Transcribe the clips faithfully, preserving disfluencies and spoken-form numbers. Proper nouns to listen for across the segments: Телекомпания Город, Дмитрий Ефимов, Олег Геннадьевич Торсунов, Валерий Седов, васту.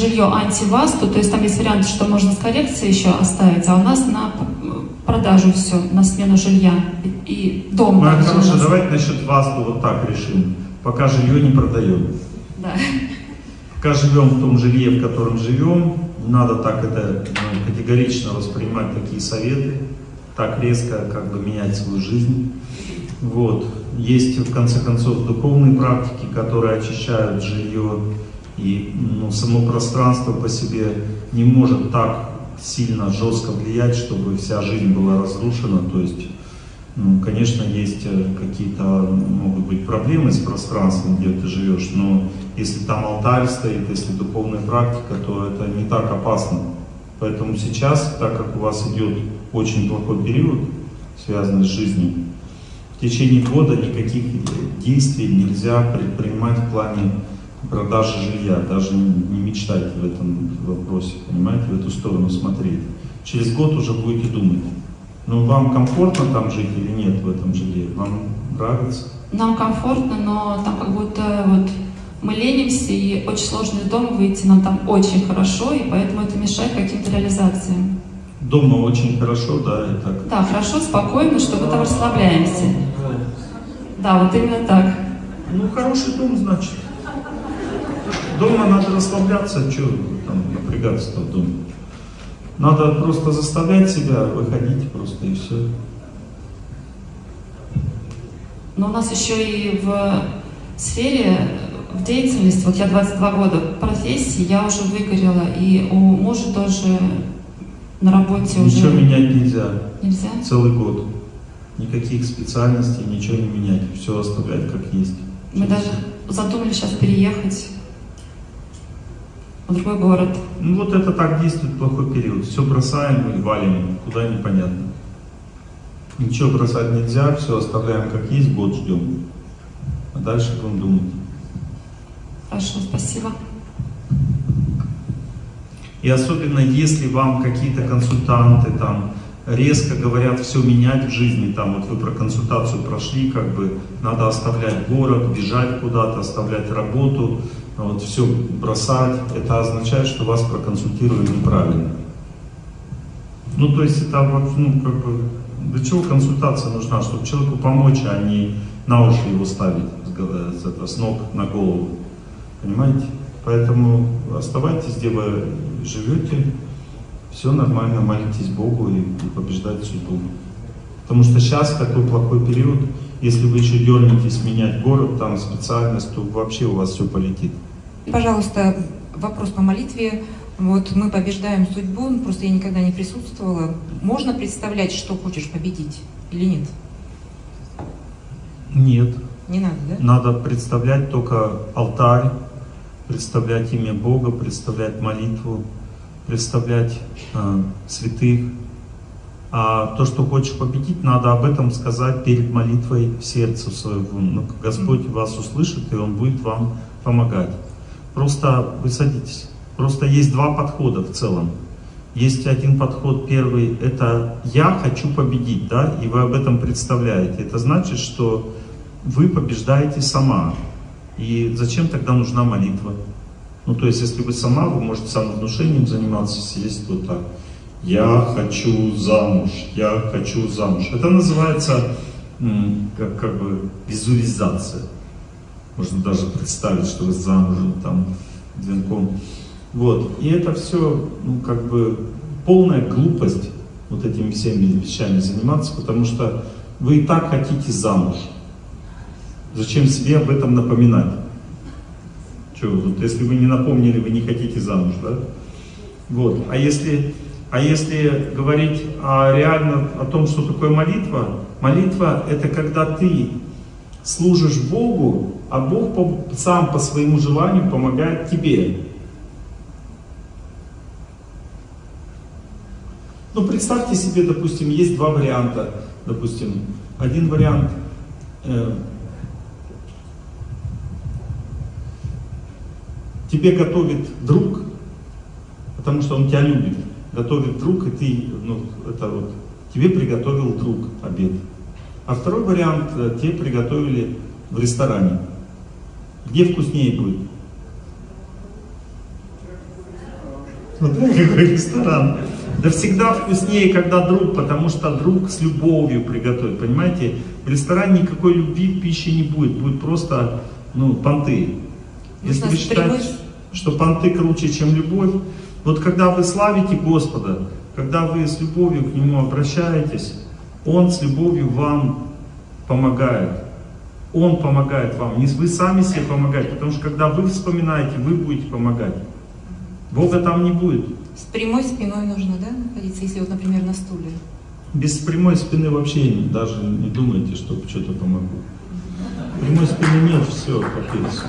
жилье антивасту, то есть там есть вариант, что можно с коррекцией еще оставить, а у нас на продажу все, на смену жилья и дом. Ну, хорошо, давайте насчет васту вот так решим, пока жилье не продаем. Да. Пока живем в том жилье, в котором живем, надо так это ну, категорично воспринимать такие советы, так резко как бы менять свою жизнь. Вот. Есть в конце концов духовные практики, которые очищают жилье, и ну, само пространство по себе не может так сильно жестко влиять, чтобы вся жизнь была разрушена. То есть, ну, конечно, есть какие-то могут быть проблемы с пространством, где ты живешь, но если там алтарь стоит, если духовная практика, то это не так опасно. Поэтому сейчас, так как у вас идет очень плохой период, связанный с жизнью, в течение года никаких действий нельзя предпринимать в плане продажи жилья, даже не мечтайте в этом вопросе, понимаете, в эту сторону смотреть. Через год уже будете думать, ну вам комфортно там жить или нет в этом жилье, вам нравится? Нам комфортно, но там как будто вот мы ленимся и очень сложно из дома выйти, нам там очень хорошо, и поэтому это мешает каким-то реализациям. Дома очень хорошо, да, и так. Да, хорошо, спокойно, что мы там расслабляемся. Да, вот именно так. Ну, хороший дом, значит. Дома надо расслабляться, что там напрягаться-то в доме. Надо просто заставлять себя выходить просто и все. Но у нас еще и в сфере, в деятельности, вот я двадцать два года в профессии, я уже выгорела, и у мужа тоже... На работе ничего уже... Ничего менять нельзя. Нельзя? Целый год. Никаких специальностей, ничего не менять. Все оставлять как есть. Мы даже задумали сейчас переехать в другой город. Ну вот это так действует плохой период. Все бросаем и валим. Куда непонятно. Ничего бросать нельзя, все оставляем как есть, год ждем. А дальше будем думать. Хорошо, спасибо. И особенно, если вам какие-то консультанты там резко говорят все менять в жизни, там вот вы про консультацию прошли, как бы надо оставлять город, бежать куда-то, оставлять работу, вот все бросать, это означает, что вас проконсультировали неправильно. Ну то есть это ну, как бы, для чего консультация нужна, чтобы человеку помочь, а не на уши его ставить с, это, с ног на голову, понимаете? Поэтому оставайтесь, где вы живете, все нормально, молитесь Богу и побеждайте судьбу. Потому что сейчас такой плохой период, если вы еще дернетесь менять город, там специальность, то вообще у вас все полетит. Пожалуйста, вопрос по молитве. Вот мы побеждаем судьбу, просто я никогда не присутствовала. Можно представлять, что хочешь победить или нет? Нет. Не надо, да? Надо представлять только алтарь, представлять имя Бога, представлять молитву, представлять э, святых. А то, что хочешь победить, надо об этом сказать перед молитвой в сердце своем. Ну, Господь вас услышит, и Он будет вам помогать. Просто вы садитесь. Просто есть два подхода в целом. Есть один подход, первый, это «я хочу победить», да, и вы об этом представляете. Это значит, что вы побеждаете сама. И зачем тогда нужна молитва? Ну, то есть, если вы сама, вы можете самовнушением заниматься, сидеть вот так. Я хочу замуж, я хочу замуж. Это называется, как, как бы, визуализация. Можно даже представить, что вы замужем, там, венком. Вот, и это все, ну, как бы, полная глупость вот этими всеми вещами заниматься, потому что вы и так хотите замуж. Зачем себе об этом напоминать? Чего? Вот если вы не напомнили, вы не хотите замуж, да? Вот. А если, а если говорить о, реально о том, что такое молитва, молитва – это когда ты служишь Богу, а Бог по, сам по своему желанию помогает тебе. Ну, представьте себе, допустим, есть два варианта. Допустим, один вариант э, – тебе готовит друг, потому что он тебя любит. Готовит друг, и ты, ну, это вот, тебе приготовил друг обед. А второй вариант, тебе приготовили в ресторане. Где вкуснее будет? Какой ресторан. Да всегда вкуснее, когда друг, потому что друг с любовью приготовит, понимаете? В ресторане никакой любви к пище не будет, будет просто, ну, понты. Если вы считаете, что понты круче, чем любовь, вот когда вы славите Господа, когда вы с любовью к Нему обращаетесь, Он с любовью вам помогает. Он помогает вам, не вы сами себе помогаете, потому что когда вы вспоминаете, вы будете помогать. Бога там не будет. С прямой спиной нужно, да, находиться, если вот, например, на стуле? Без прямой спины вообще даже не думайте, что что-то помогу. Прямой спины нет, все, капец.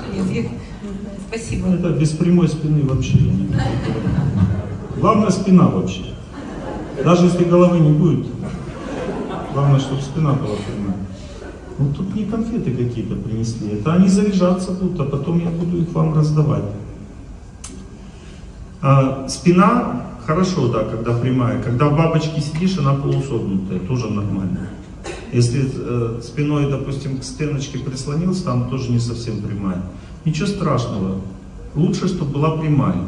Спасибо. Это без прямой спины вообще не будет. Главное, спина вообще. Даже если головы не будет, главное, чтобы спина была прямая. Ну тут не конфеты какие-то принесли, это они заряжаться будут, а потом я буду их вам раздавать. А спина хорошо, да, когда прямая. Когда в бабочке сидишь, она полусогнутая, тоже нормально. Если э, спиной, допустим, к стеночке прислонился, там тоже не совсем прямая. Ничего страшного. Лучше, чтобы была прямая.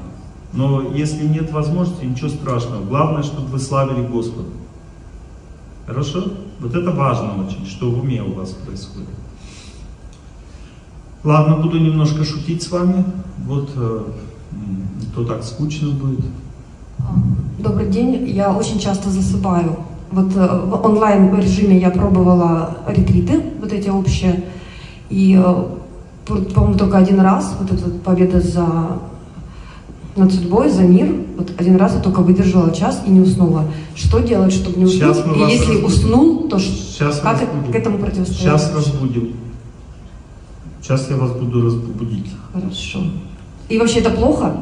Но если нет возможности, ничего страшного. Главное, чтобы вы славили Господа. Хорошо? Вот это важно очень, что в уме у вас происходит. Ладно, буду немножко шутить с вами. Вот... Э, то так скучно будет. Добрый день, я очень часто засыпаю. Вот в онлайн режиме я пробовала ретриты, вот эти общие, и, по-моему, только один раз, вот эта победа за... над судьбой, за мир, вот один раз я только выдержала час и не уснула. Что делать, чтобы не уснуть? И если разбудим. Уснул, то сейчас как разбудим. К этому противостоять? Сейчас разбудим. Сейчас я вас буду разбудить. Хорошо. И вообще это плохо?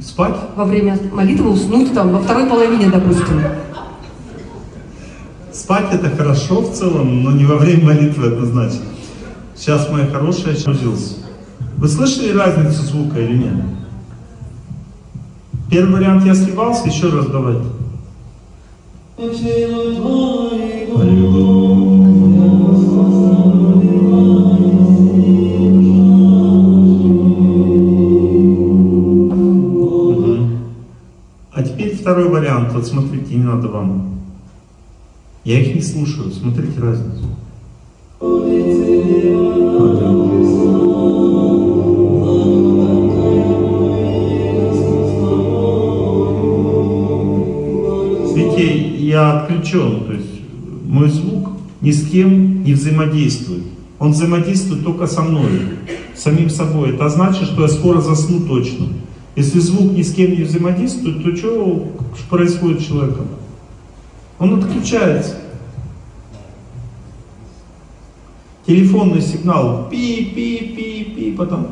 Спать? Во время молитвы уснуть там во второй половине, допустим. Спать это хорошо в целом, но не во время молитвы однозначно. Сейчас, моя хорошая, я грузился. Вы слышали разницу звука или нет? Первый вариант я сливался, еще раз давайте. Второй вариант, вот смотрите, не надо вам. Я их не слушаю, смотрите разницу. Видите, я отключен, то есть мой звук ни с кем не взаимодействует. Он взаимодействует только со мной, самим собой. Это значит, что я скоро засну точно. Если звук ни с кем не взаимодействует, то что происходит с человеком? Он отключается. Телефонный сигнал пи-пи-пи-пи, потом.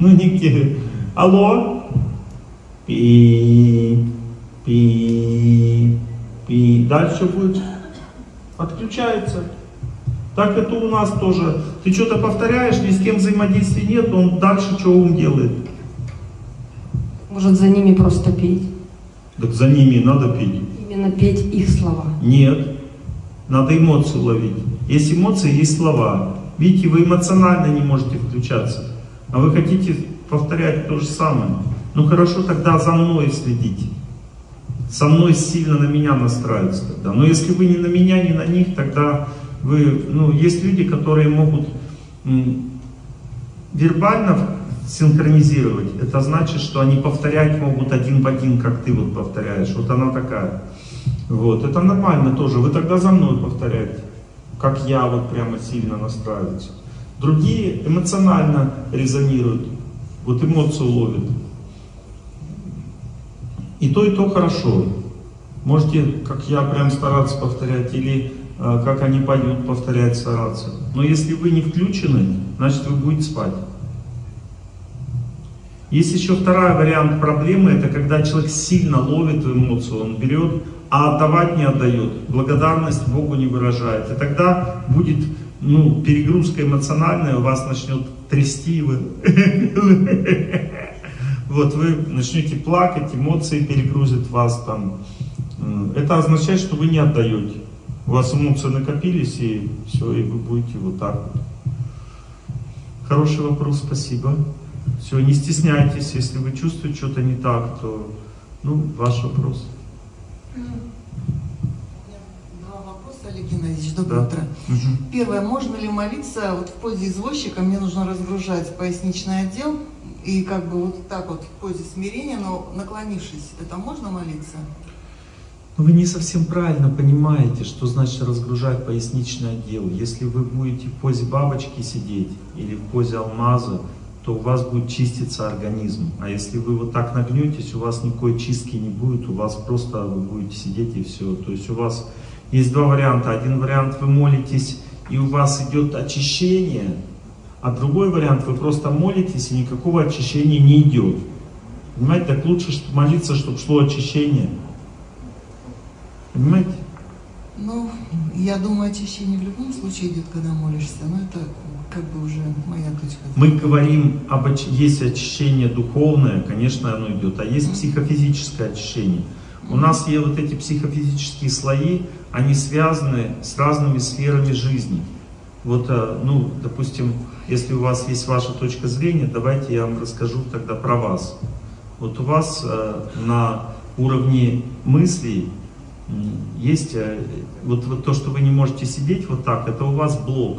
Ну нигде. Алло? Пи-пи-пи. Дальше будет. Отключается. Так это у нас тоже. Ты что-то повторяешь, ни с кем взаимодействия нет, он дальше что ум делает? Может, за ними просто петь? Так за ними надо петь. Именно петь их слова? Нет. Надо эмоцию ловить. Есть эмоции, есть слова. Видите, вы эмоционально не можете включаться. А вы хотите повторять то же самое. Ну хорошо, тогда за мной следите. Со мной сильно на меня настраиваться тогда. Но если вы не на меня, не на них, тогда... Вы, ну, есть люди, которые могут м, вербально синхронизировать. Это значит, что они повторять могут один в один, как ты вот повторяешь. Вот она такая. Вот. Это нормально тоже. Вы тогда за мной повторяете. Как я вот прямо сильно настраиваюсь. Другие эмоционально резонируют. Вот эмоцию ловят. И то, и то хорошо. Можете, как я, прям стараться повторять. Или... как они пойдут повторять, стараться. Но если вы не включены, значит вы будете спать. Есть еще второй вариант проблемы, это когда человек сильно ловит эмоцию, он берет, а отдавать не отдает, благодарность Богу не выражает. И тогда будет, ну, перегрузка эмоциональная, у вас начнет трясти, вы... Вот вы начнете плакать, эмоции перегрузят вас там. Это означает, что вы не отдаете. У вас эмоции накопились, и все, и вы будете вот так вот. Хороший вопрос, спасибо. Все, не стесняйтесь, если вы чувствуете что-то не так, то, ну, ваш вопрос. Два вопроса, Олег Геннадьевич, доброе да. утро. Угу. Первое, можно ли молиться вот в позе извозчика, мне нужно разгружать поясничный отдел, и как бы вот так вот в позе смирения, но наклонившись, это можно молиться? Но вы не совсем правильно понимаете, что значит разгружать поясничный отдел. Если вы будете в позе бабочки сидеть или в позе алмаза, то у вас будет чиститься организм. А если вы вот так нагнетесь, у вас никакой чистки не будет, у вас просто вы будете сидеть и все. То есть у вас есть два варианта. Один вариант вы молитесь и у вас идет очищение, а другой вариант вы просто молитесь и никакого очищения не идет. Понимаете, так лучше молиться, чтобы шло очищение. Понимаете? Ну, я думаю, очищение в любом случае идет, когда молишься, но это как бы уже моя точка. Мы говорим об оч... есть очищение духовное, конечно, оно идет, а есть психофизическое очищение. У нас есть вот эти психофизические слои, они связаны с разными сферами жизни. Вот, ну, допустим, если у вас есть ваша точка зрения, давайте я вам расскажу тогда про вас. Вот у вас на уровне мыслей есть, вот, вот то, что вы не можете сидеть вот так, это у вас блок,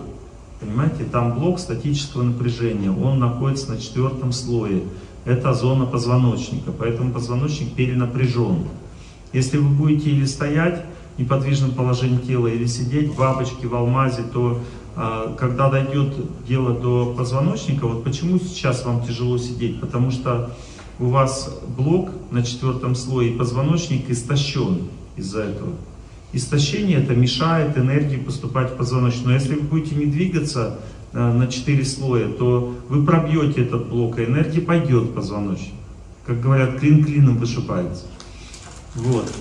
понимаете, там блок статического напряжения, он находится на четвертом слое, это зона позвоночника, поэтому позвоночник перенапряжен. Если вы будете или стоять в неподвижном положении тела, или сидеть в бабочке, в алмазе, то когда дойдет дело до позвоночника, вот почему сейчас вам тяжело сидеть, потому что у вас блок на четвертом слое, и позвоночник истощен. Из-за этого истощение это мешает энергии поступать в позвоночник. Но если вы будете не двигаться на четыре слоя, то вы пробьете этот блок, и энергия пойдет в позвоночник. Как говорят, клин клином вышибается. Вот.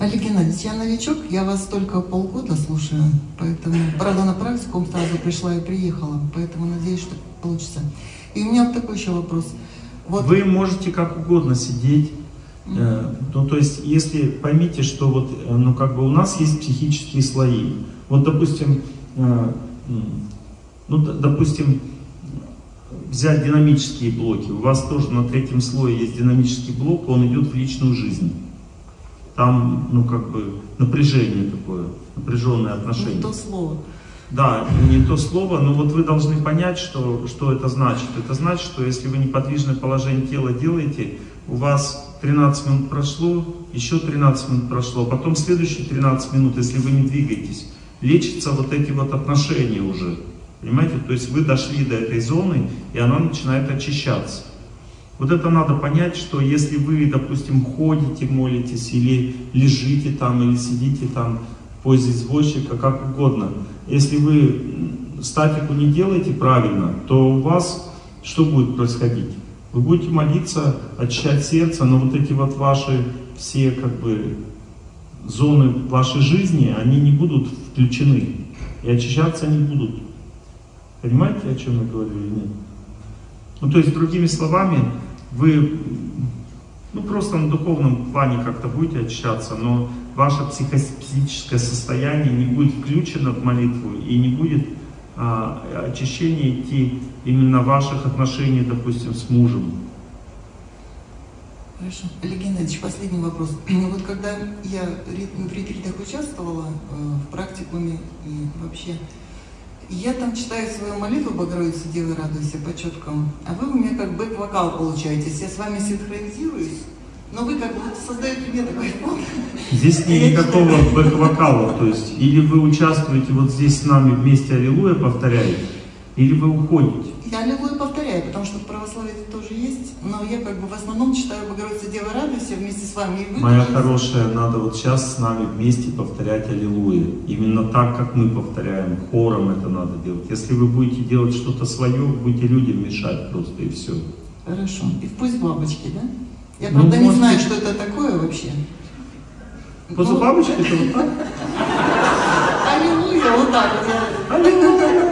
Олег Геннадьевич, я новичок, я вас только полгода слушаю, поэтому, правда, на практику сразу пришла и приехала, поэтому надеюсь, что получится. И у меня вот такой еще вопрос. Вот. Вы можете как угодно сидеть. Ну, то есть, если поймите, что вот, ну, как бы у нас есть психические слои. Вот, допустим, ну, допустим, взять динамические блоки. У вас тоже на третьем слое есть динамический блок, он идет в личную жизнь. Там, ну, как бы, напряжение такое, напряженное отношение. Не то слово. Да, не то слово, но вот вы должны понять, что, что это значит. Это значит, что если вы неподвижное положение тела делаете, у вас тринадцать минут прошло, еще тринадцать минут прошло, потом следующие тринадцать минут, если вы не двигаетесь, лечатся вот эти вот отношения уже, понимаете? То есть вы дошли до этой зоны, и она начинает очищаться. Вот это надо понять, что если вы, допустим, ходите, молитесь, или лежите там, или сидите там в позе извозчика, как угодно, если вы статику не делаете правильно, то у вас что будет происходить? Вы будете молиться, очищать сердце, но вот эти вот ваши все как бы зоны вашей жизни, они не будут включены и очищаться не будут. Понимаете, о чем я говорю или нет? Ну то есть другими словами, вы ну просто на духовном плане как-то будете очищаться, но ваше психофизическое состояние не будет включено в молитву и не будет а, очищения идти именно ваших отношений, допустим, с мужем. Хорошо. Олег Геннадьевич, последний вопрос. Вот когда я в ретритах участвовала, в практикуме и вообще, я там читаю свою молитву «Богородица, Дева, радуйся» по четкам, а вы у меня как бэк-вокал получаетесь. Я с вами синхронизируюсь, но вы как бы создаете мне такой фон. Здесь нет никакого бэк-вокала, то есть или вы участвуете вот здесь с нами вместе «Аллилуйя» повторяете, или вы уходите? Я аллилуйя повторяю, потому что в православии тоже есть, но я как бы в основном читаю «Богородица, Дева, радуйся» вместе с вами. И вы, моя тоже... хорошая, надо вот сейчас с нами вместе повторять аллилуйя. Именно так, как мы повторяем, хором это надо делать. Если вы будете делать что-то свое, вы будете людям мешать просто и все. Хорошо. И в позе бабочки, да? Я, правда, ну, не может... знаю, что это такое вообще. Поза ну... бабочки это вот так? Аллилуйя, вот так вот. Аллилуйя.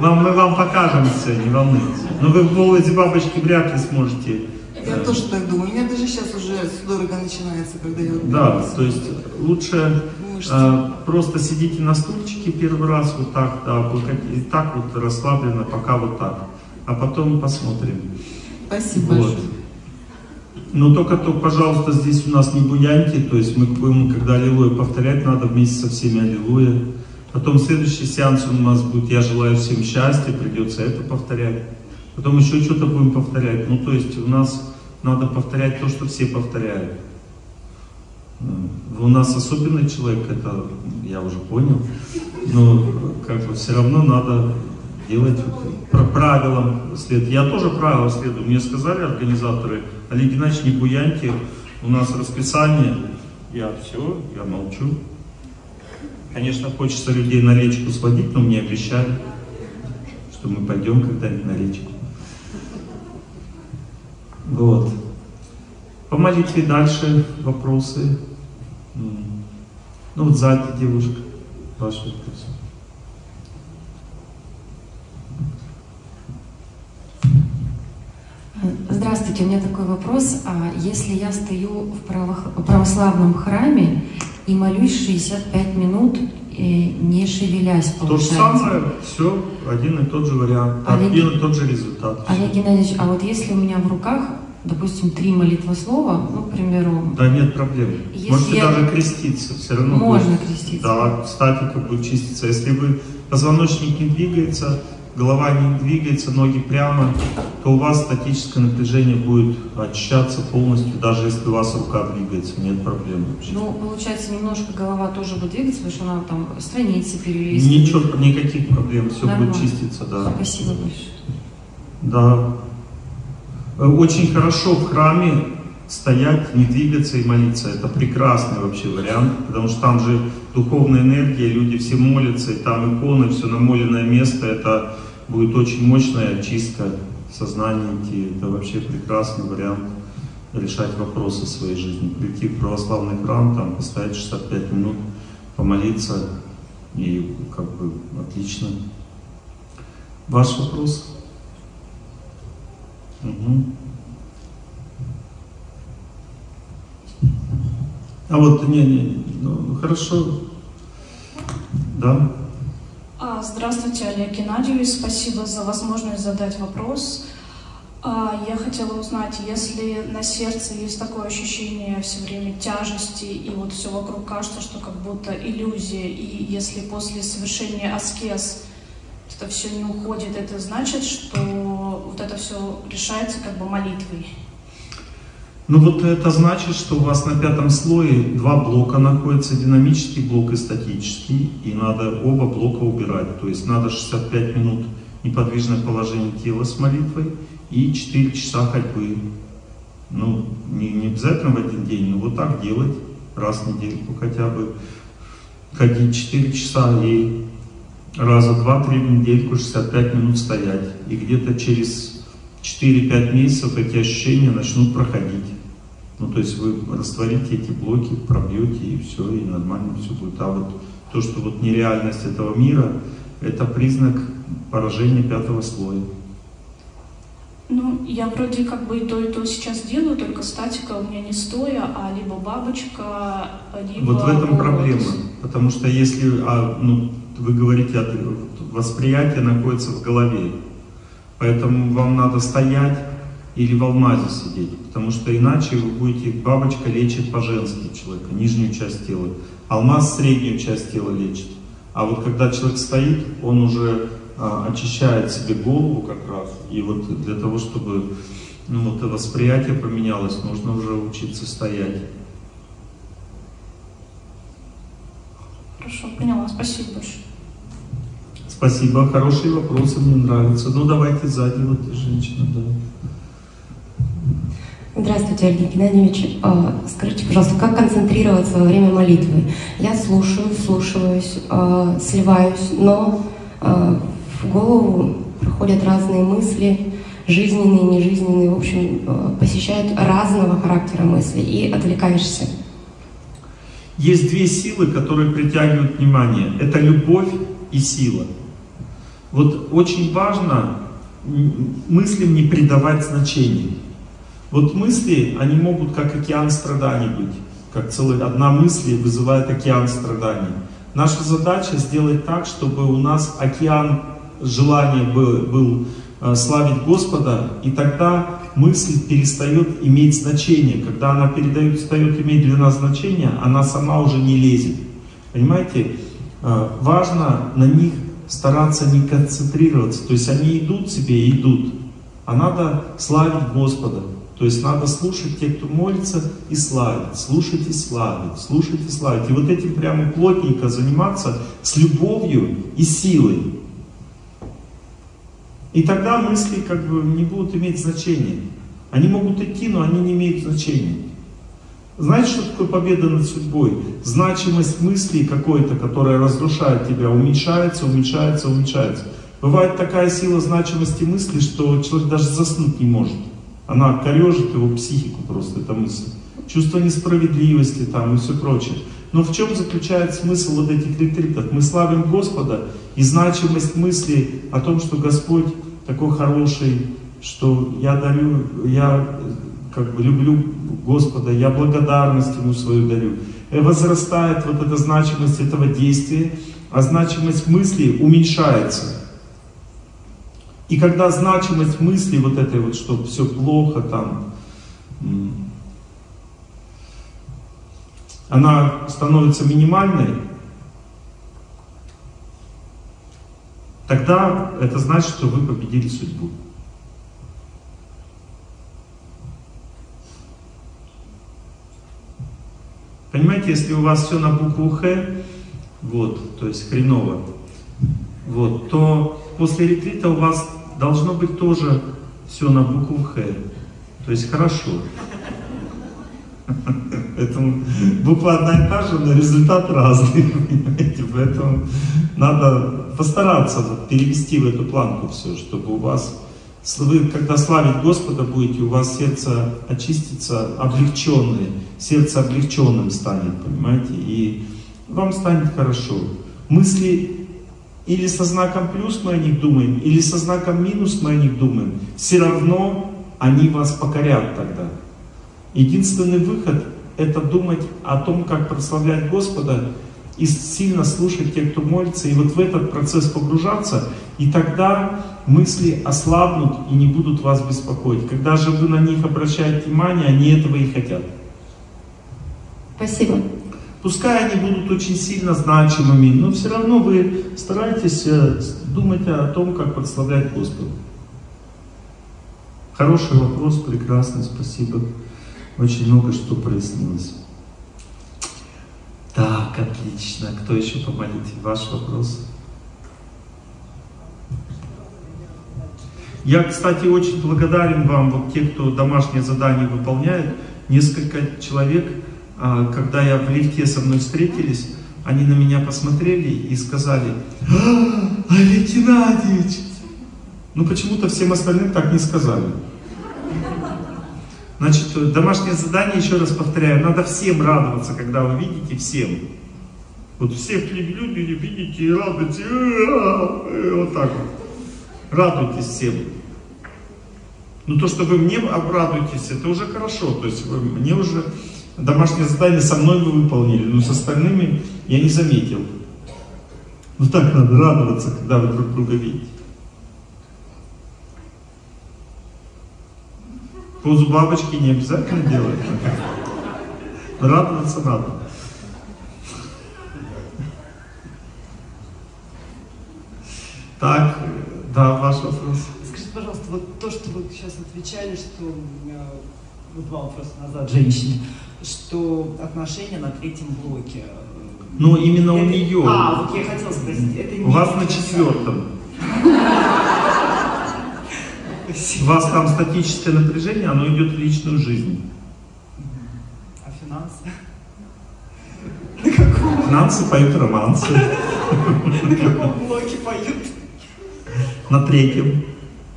Вам, мы вам покажем все, не волнуйтесь. Но вы в голосе бабочки вряд ли сможете. Я э... тоже так думаю. У меня даже сейчас уже судорога начинается, когда я... Да, то есть лучше а, просто сидите на стульчике первый раз вот так, да, и так вот расслабленно, пока вот так. А потом посмотрим. Спасибо вот. Большое. Но только, то, пожалуйста, здесь у нас не буяньте, то есть мы будем, когда аллилуйя повторять, надо вместе со всеми аллилуйя. Потом следующий сеанс у нас будет «Я желаю всем счастья», придется это повторять. Потом еще что-то будем повторять. Ну, то есть у нас надо повторять то, что все повторяют. У нас особенный человек, это я уже понял, но как бы все равно надо делать по правилам след. Я тоже правила следую. Мне сказали организаторы: Олег Геннадьевич, не буяньте, у нас расписание. Я все, я молчу. Конечно, хочется людей на речку сводить, но мне обещали, что мы пойдем когда-нибудь на речку. Вот. По молитве дальше вопросы. Ну вот сзади девушка. Ваши вопросы. Здравствуйте, у меня такой вопрос. А если я стою в православном храме и молюсь шестьдесят пять минут, не шевелясь, получается? То же самое, все, один и тот же вариант, Олег... один и тот же результат. Олег Геннадьевич, а вот если у меня в руках, допустим, три молитвослова, ну, к примеру... Да нет проблем. Если можете я... даже креститься, все равно... Можно будет... креститься. Да, статика будет чиститься. Если вы позвоночник не двигается, голова не двигается, ноги прямо, то у вас статическое напряжение будет очищаться полностью, даже если у вас рука двигается, нет проблем вообще. Ну, получается, немножко голова тоже будет двигаться, потому что она там страницы перелистывает. Ничего, никаких проблем, все нормально. Будет чиститься, да. Спасибо большое. Да. Очень хорошо в храме стоять, не двигаться и молиться. Это прекрасный вообще вариант, потому что там же духовная энергия, люди все молятся, и там иконы, все намоленное место, это будет очень мощная очистка сознания. Это вообще прекрасный вариант решать вопросы своей жизни. Прийти в православный храм, там постоять шестьдесят пять минут, помолиться, и как бы отлично. Ваш вопрос? Угу. А вот, не, не, ну, хорошо, да. А, здравствуйте, Олег Геннадьевич, спасибо за возможность задать вопрос. А, я хотела узнать, если на сердце есть такое ощущение все время тяжести, и вот все вокруг кажется, что как будто иллюзия, и если после совершения аскез это все не уходит, это значит, что вот это все решается как бы молитвой? Ну вот это значит, что у вас на пятом слое два блока находятся, динамический блок и статический, и надо оба блока убирать. То есть надо шестьдесят пять минут неподвижное положение тела с молитвой и четыре часа ходьбы. Ну, не, не обязательно в один день, но вот так делать, раз в недельку хотя бы, ходить четыре часа и раза два-три в недельку шестьдесят пять минут стоять. И где-то через четыре-пять месяцев эти ощущения начнут проходить. Ну, то есть вы растворите эти блоки, пробьете, и все, и нормально все будет. А вот то, что вот нереальность этого мира, это признак поражения пятого слоя. Ну, я вроде как бы и то, и то сейчас делаю, только статика у меня не стоя, а либо бабочка, либо... Вот в этом проблема, потому что если, а, ну, вы говорите, от, восприятие находится в голове, поэтому вам надо стоять или в алмазе сидеть, потому что иначе вы будете, бабочка лечит по-женски человека, нижнюю часть тела, алмаз среднюю часть тела лечит. А вот когда человек стоит, он уже а, очищает себе голову как раз, и вот для того, чтобы ну, вот восприятие поменялось, нужно уже учиться стоять. Хорошо, поняла, спасибо большое. Спасибо, хорошие вопросы, мне нравятся. Ну, давайте сзади, вот женщина, да. Здравствуйте, Олег Геннадьевич. Скажите, пожалуйста, как концентрироваться во время молитвы? Я слушаю, вслушиваюсь, сливаюсь, но в голову проходят разные мысли, жизненные, нежизненные, в общем, посещают разного характера мысли, и отвлекаешься. Есть две силы, которые притягивают внимание. Это любовь и сила. Вот очень важно мыслям не придавать значения. Вот мысли, они могут как океан страданий быть. как целая одна мысль вызывает океан страданий. Наша задача сделать так, чтобы у нас океан желания был, был э, славить Господа, и тогда мысль перестает иметь значение. Когда она перестает иметь для нас значение, она сама уже не лезет. Понимаете? Э, важно на них стараться не концентрироваться. То есть они идут себе, идут. А надо славить Господа. То есть надо слушать тех, кто молится, и славить, слушать и славить, слушать и славить. И вот этим прямо плотненько заниматься с любовью и силой. И тогда мысли как бы не будут иметь значения. Они могут идти, но они не имеют значения. Знаете, что такое победа над судьбой? Значимость мысли какой-то, которая разрушает тебя, уменьшается, уменьшается, уменьшается. Бывает такая сила значимости мысли, что человек даже заснуть не может. Она корежит его психику просто, эта мысль. Чувство несправедливости там и все прочее. Но в чем заключается смысл вот этих ретритов? Мы славим Господа, и значимость мысли о том, что Господь такой хороший, что я дарю, я как бы люблю Господа, я благодарность Ему свою дарю. И возрастает вот эта значимость этого действия, а значимость мысли уменьшается. И когда значимость мысли вот этой вот, что все плохо там, она становится минимальной, тогда это значит, что вы победили судьбу. Понимаете, если у вас все на букву Х, вот, то есть хреново, вот, то после ретрита у вас должно быть тоже все на букву Х, то есть хорошо. Поэтому буква одна и та же, но результат разный, понимаете, поэтому надо постараться вот перевести в эту планку все, чтобы у вас, вы когда славить Господа будете, у вас сердце очистится, облегченное, сердце облегченным станет, понимаете, и вам станет хорошо. Мысли или со знаком плюс мы о них думаем, или со знаком минус мы о них думаем. Все равно они вас покорят тогда. Единственный выход – это думать о том, как прославлять Господа, и сильно слушать тех, кто молится, и вот в этот процесс погружаться, и тогда мысли ослабнут и не будут вас беспокоить. Когда же вы на них обращаете внимание, они этого и хотят. Спасибо. Пускай они будут очень сильно значимыми, но все равно вы стараетесь думать о том, как прославлять Господа. Хороший вопрос, прекрасный, спасибо. Очень много что прояснилось. Так, отлично. Кто еще по молитве? Ваш вопрос. Я, кстати, очень благодарен вам, вот те, кто домашнее задание выполняет. Несколько человек... Когда я в лифте, со мной встретились, они на меня посмотрели и сказали: «А, Олег Геннадьевич!» Ну почему-то всем остальным так не сказали. Значит, домашнее задание, еще раз повторяю, надо всем радоваться, когда вы видите, всем. Вот всех люди видите и радуйтесь, вот так вот. Радуйтесь всем. Но то, что вы мне обрадуетесь, это уже хорошо, то есть вы мне уже... Домашнее задание со мной вы выполнили, но с остальными я не заметил. Ну так надо радоваться, когда вы друг друга видите. Позу бабочки не обязательно делать. Радоваться надо. Так, да, ваш вопрос. Скажите, пожалуйста, вот то, что вы сейчас отвечали, что два вопроса назад женщине, что отношения на третьем блоке. Ну, именно это... у нее. А, вот я хотела спросить. Это не у вас на четвертом. У вас там статическое напряжение, оно идет в личную жизнь. А финансы? На каком? Финансы поют романсы. На каком блоке поют? На третьем.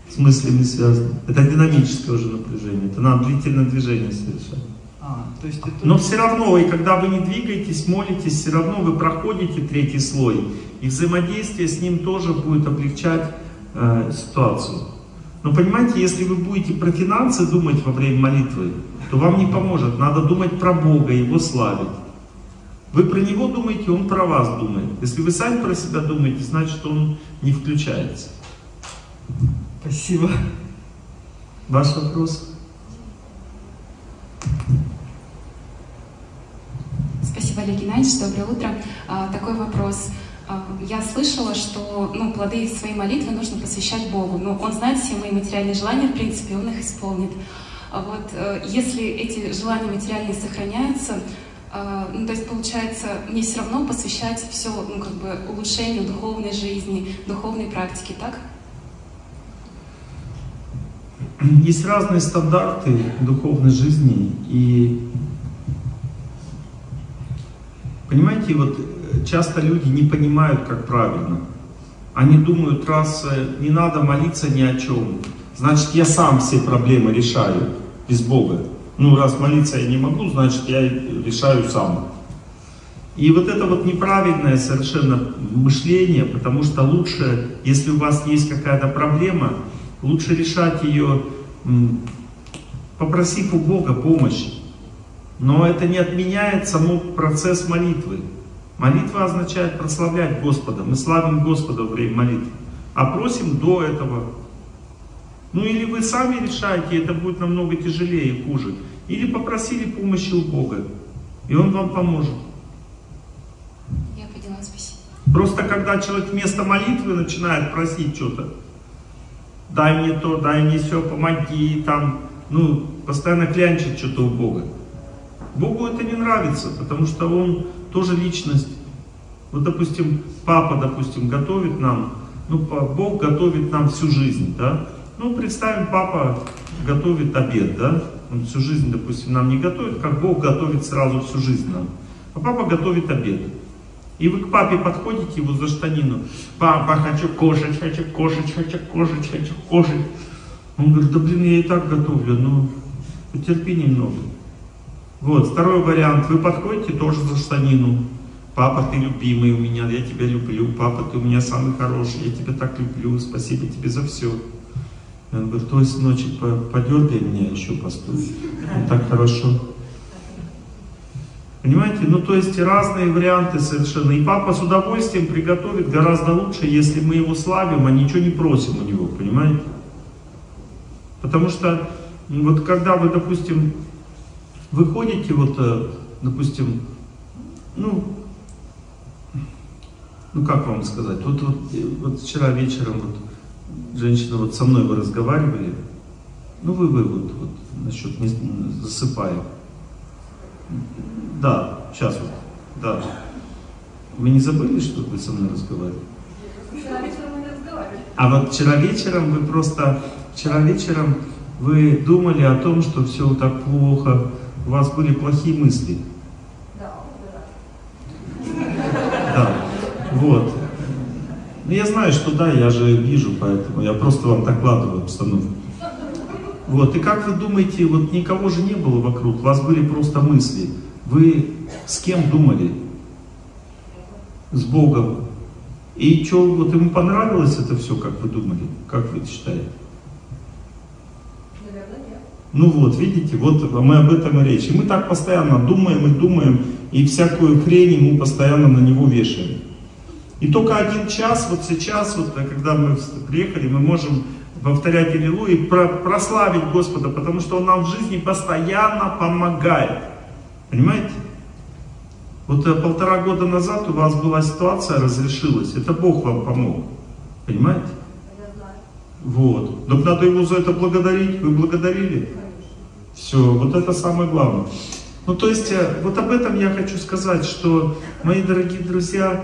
С мыслями связано. Это динамическое уже напряжение. Это надо длительное движение совершать. А, то есть это... Но все равно, и когда вы не двигаетесь, молитесь, все равно вы проходите третий слой. И взаимодействие с ним тоже будет облегчать э, ситуацию. Но понимаете, если вы будете про финансы думать во время молитвы, то вам не поможет. Надо думать про Бога, Его славить. Вы про Него думаете, Он про вас думает. Если вы сами про себя думаете, значит Он не включается. Спасибо. Ваш вопрос? Спасибо, Олег Геннадьевич. Доброе утро. Такой вопрос. Я слышала, что ну, плоды своей молитвы нужно посвящать Богу. Но Он знает все мои материальные желания, в принципе, Он их исполнит. Вот, если эти желания материальные сохраняются, ну, то есть получается, мне все равно посвящать все ну, как бы улучшению духовной жизни, духовной практики, так? Есть разные стандарты духовной жизни. И понимаете, вот часто люди не понимают, как правильно. Они думают, раз не надо молиться ни о чем, значит, я сам все проблемы решаю без Бога. Ну, раз молиться я не могу, значит, я решаю сам. И вот это вот неправильное совершенно мышление, потому что лучше, если у вас есть какая-то проблема, лучше решать ее, попросив у Бога помощи. Но это не отменяет саму процесс молитвы. Молитва означает прославлять Господа. Мы славим Господа во время молитвы, а просим до этого. Ну или вы сами решаете, это будет намного тяжелее и хуже. Или попросили помощи у Бога, и Он вам поможет. Я поняла, спасибо. Просто когда человек вместо молитвы начинает просить что-то, дай мне то, дай мне все, помоги, там, ну, постоянно клянчит что-то у Бога. Богу это не нравится, потому что Он тоже личность. Вот, допустим, папа, допустим, готовит нам, ну, Бог готовит нам всю жизнь, да? Ну, представим, папа готовит обед, да? Он всю жизнь, допустим, нам не готовит, как Бог готовит сразу всю жизнь нам. А папа готовит обед. И вы к папе подходите его за штанину. Папа, хочу кошечь, хочу кошечь, хочу кошечь, хочу кошечь. Он говорит, да блин, я и так готовлю, ну, потерпи немного. Вот, второй вариант. Вы подходите тоже за штанину. Папа, ты любимый у меня, я тебя люблю. Папа, ты у меня самый хороший, я тебя так люблю, спасибо тебе за все. Он говорит, ой, сыночек, подергай меня еще, постой. Он так хорошо. Понимаете? Ну, то есть разные варианты совершенно. И папа с удовольствием приготовит гораздо лучше, если мы его славим, а ничего не просим у него, понимаете? Потому что, вот когда вы, допустим, выходите, вот, допустим, ну, ну как вам сказать, вот, вот, вот вчера вечером вот, женщина, вот со мной вы разговаривали, ну вы, вы вот, вот насчет засыпаю, да, сейчас вот, да, вы не забыли, что вы со мной разговаривали? Вчера вечером мы не разговаривали. А вот вчера вечером вы просто, вчера вечером вы думали о том, что все так плохо, у вас были плохие мысли. Да, да. Вот. Ну, я знаю, что да, я же вижу, поэтому я просто вам докладываю обстановку. Вот. И как вы думаете, вот никого же не было вокруг, у вас были просто мысли. Вы с кем думали? С Богом. И что, вот ему понравилось это все, как вы думали? Как вы считаете? Ну вот, видите, вот мы об этом и речь. И мы так постоянно думаем и думаем, и всякую хрень мы постоянно на него вешаем. И только один час, вот сейчас, вот, когда мы приехали, мы можем повторять Аллилуйя и прославить Господа, потому что Он нам в жизни постоянно помогает. Понимаете? Вот полтора года назад у вас была ситуация, разрешилась. Это Бог вам помог. Понимаете? Вот. Но надо Его за это благодарить. Вы благодарили? Все, вот это самое главное. Ну, то есть, вот об этом я хочу сказать, что, мои дорогие друзья,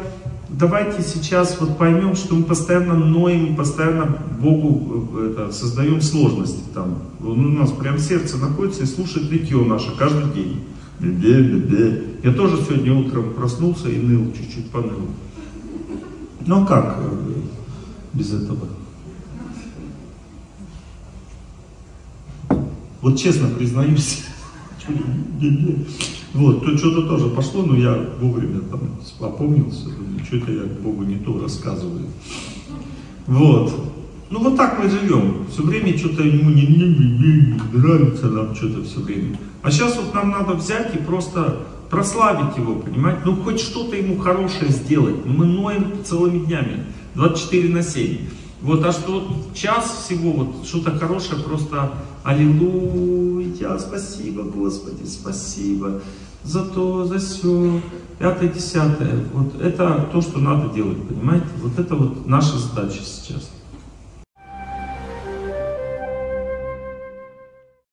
давайте сейчас вот поймем, что мы постоянно ноем, постоянно Богу это, создаем сложности. Там. Он у нас прям сердце находится и слушает нытье наше каждый день. Бе-бе-бе. Я тоже сегодня утром проснулся и ныл, чуть-чуть поныл. Ну, как без этого? Вот честно признаюсь, вот, тут что-то тоже пошло, но я вовремя там опомнился, что-то я Богу не то рассказываю. Вот, Ну вот так мы живем, все время что-то ему не, не, не, не нравится нам что-то все время. А сейчас вот нам надо взять и просто прославить его, понимаете? Ну хоть что-то ему хорошее сделать, мы ноем целыми днями, двадцать четыре на семь. Вот, а что час всего, вот что-то хорошее, просто аллилуйя, спасибо, Господи, спасибо за то, за все, пятое, десятое. Вот это то, что надо делать, понимаете? Вот это вот наша задача сейчас.